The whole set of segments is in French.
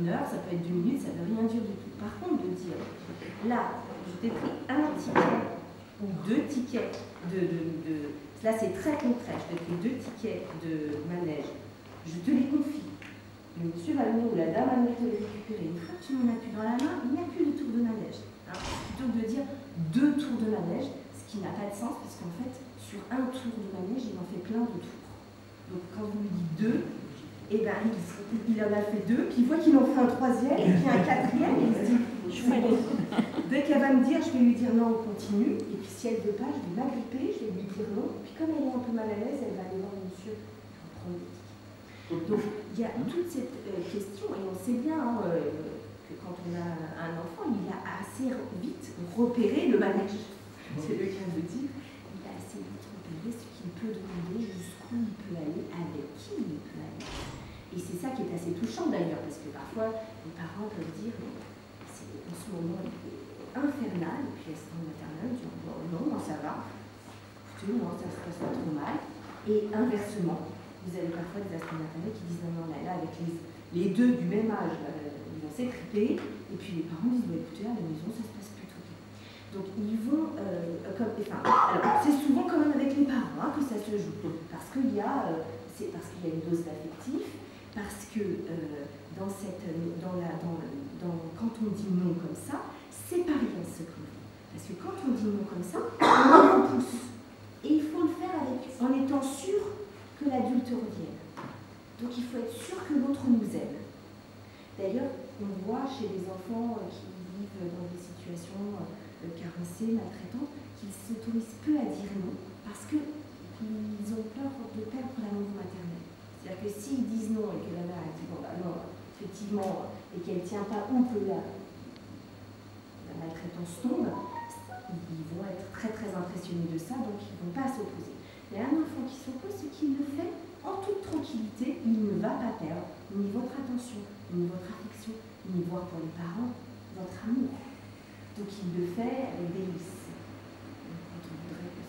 1 heure, ça peut être 2 minutes, ça ne veut rien dire du tout. Par contre, de dire, là, je t'ai pris un ticket ou 2 tickets là, c'est très concret, je t'ai pris 2 tickets de manège, je te les confie. Le monsieur va venir ou la dame va venir te les récupérer. Une fois que tu m'en as plus dans la main, il n'y a plus de tour de manège. Hein, plutôt que de dire 2 tours de manège, ce qui n'a pas de sens, parce qu'en fait, sur un tour de manège, il en fait plein de tours. Donc quand vous lui dites 2, et ben, il en a fait 2, puis il voit qu'il en fait un 3e, puis un 4e, et il se dit, je fais les... Dès qu'elle va me dire, je vais lui dire non, on continue, et puis si elle ne veut pas, je vais m'agripper, je vais lui dire non, puis comme elle est un peu mal à l'aise, elle va aller voir le monsieur, je vais prendre des tickets. Donc il y a toute cette question, et on sait bien hein, que quand on a un enfant, il a assez vite repéré le manège, c'est le cas de dire, il a assez vite repéré ce qu'il peut demander jusqu'où il peut aller, avec qui il peut aller. Et c'est ça qui est assez touchant d'ailleurs, parce que parfois, les parents peuvent dire, c'est en ce moment infernal, et puis en maternelle, tu dis, bon, non, moi ça va, écoutez, moi ça se passe pas trop mal. Et inversement, vous avez parfois des astreintes maternelles qui disent, non, non, là, avec les 2 du même âge, ils vont s'étriper, et puis les parents disent, bah, écoutez, à la maison, ça se passe plutôt bien. Donc ils vont, alors c'est souvent quand même avec les parents hein, que ça se joue, parce qu'il y a, c'est parce qu'il y a une dose d'affectif, parce que quand on dit non comme ça, c'est par exemple ce qu'on dit. Parce que quand on dit non comme ça, on repousse. Et il faut le faire avec, en étant sûr que l'adulte revienne. Donc il faut être sûr que l'autre nous aime. D'ailleurs, on voit chez les enfants qui vivent dans des situations carencées, maltraitantes, qu'ils s'autorisent peu à dire non, parce qu'ils ont peur de perdre l'amour maternel. C'est-à-dire que s'ils disent non et que la mère dit bon, bah non, effectivement, et qu'elle ne tient pas ou que la maltraitance tombe, ils vont être très très impressionnés de ça, donc ils ne vont pas s'opposer. Mais un enfant qui s'oppose, c'est qu'il le fait en toute tranquillité, il ne va pas perdre ni votre attention, ni votre affection, ni voire pour les parents, votre amour. Donc il le fait avec délice. Quand on voudrait que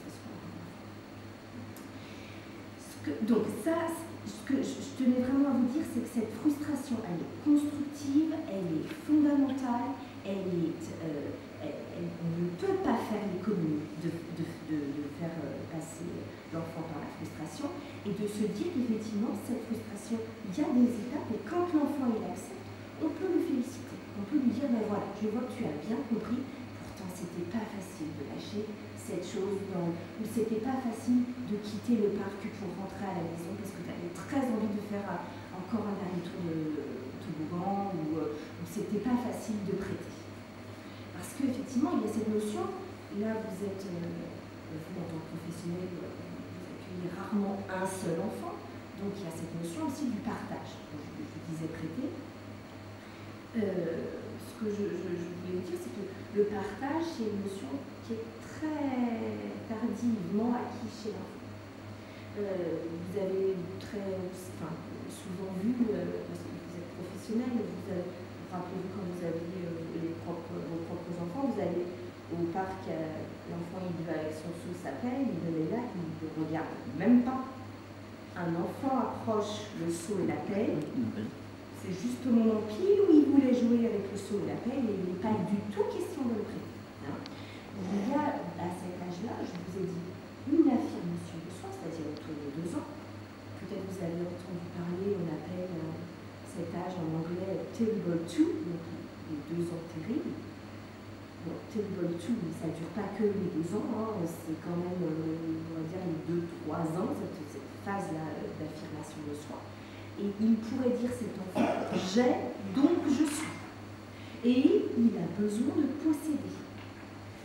ce soit. Donc ça, ce que je tenais vraiment à vous dire, c'est que cette frustration, elle est constructive, elle est fondamentale, on ne peut pas faire l'économie de faire passer l'enfant par la frustration et de se dire qu'effectivement, cette frustration, il y a des étapes et quand l'enfant l'accepte, on peut le féliciter, on peut lui dire, ben voilà, je vois que tu as bien compris, pourtant c'était pas facile de lâcher cette chose, ou c'était pas facile de quitter le parc pour rentrer à la maison parce que tu avais très envie de faire encore un dernier tour de toboggan, ou c'était pas facile de prêter. Parce qu'effectivement, il y a cette notion, là vous êtes, vous en tant que professionnel, vous accueillez rarement un seul enfant, donc il y a cette notion aussi du partage. Je disais prêter. Ce que je voulais dire, c'est que le partage, c'est une notion qui est très tardivement acquis chez l'enfant. Vous avez souvent vu, parce que vous êtes professionnel, vous rappelez-vous quand vous aviez vos propres enfants, vous allez au parc, l'enfant il va avec son seau-sapin, il le met là, il ne le regarde même pas. Un enfant approche le seau et la pelle, c'est juste au moment pile où il voulait jouer avec le seau et la pelle, et il n'est pas du tout question de le prêter. Hein. Il y a, à cet âge-là, je vous ai dit, une affirmation de soi, c'est-à-dire autour de 2 ans. Peut-être vous avez entendu parler, on appelle cet âge en anglais Terrible 2, donc les 2 ans terribles. Bon, Terrible 2, ça ne dure pas que les 2 ans, hein, c'est quand même, on va dire, les 2-3 ans, cette phase-là d'affirmation de soi. Et il pourrait dire cet enfant, j'ai, donc je suis. Et il a besoin de posséder.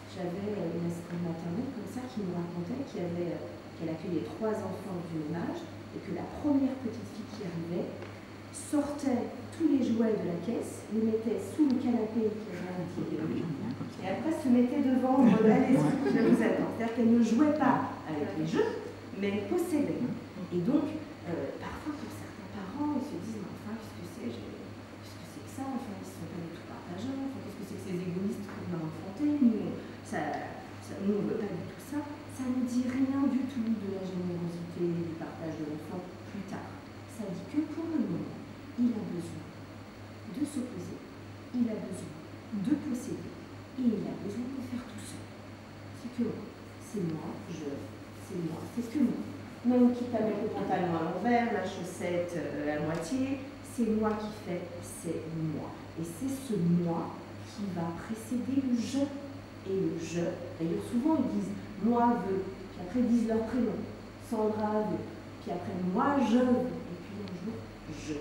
J'avais une assistante maternelle comme ça qui me racontait qu'elle accueillait 3 enfants du même âge et que la première petite fille qui arrivait sortait tous les jouets de la caisse, les mettait sous le canapé et après se mettait devant, allez, je vous attends. C'est-à-dire qu'elle ne jouait pas avec les jeux, mais elle possédait. Et donc, parfois pour certains parents, ils se disent, mais enfin, qu'est-ce que c'est que ça, enfin, ils ne sont pas du tout partageants, enfin, qu'est-ce que c'est que ces égoïstes qu'on m'a enfanté, nous, on ne veut pas du tout ça. Ça ne dit rien du tout de la générosité, du partage de l'enfant plus tard. Ça dit que pour le moment, il a besoin de se a besoin de posséder et il a besoin de faire tout seul. C'est que moi, c'est moi, c'est que moi. Même qui t'amène le pantalon à l'envers, la chaussette à moitié, c'est moi qui fais, c'est moi. Et c'est ce moi qui va précéder le je. Et le je, d'ailleurs souvent ils disent moi veux, puis après ils disent leur prénom, Sandra veut, puis après moi je veux, et puis un jour je.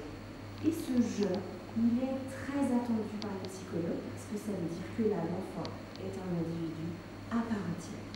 Et ce je, il est très attendu par les psychologues parce que ça veut dire que là l'enfant est un individu à part entière.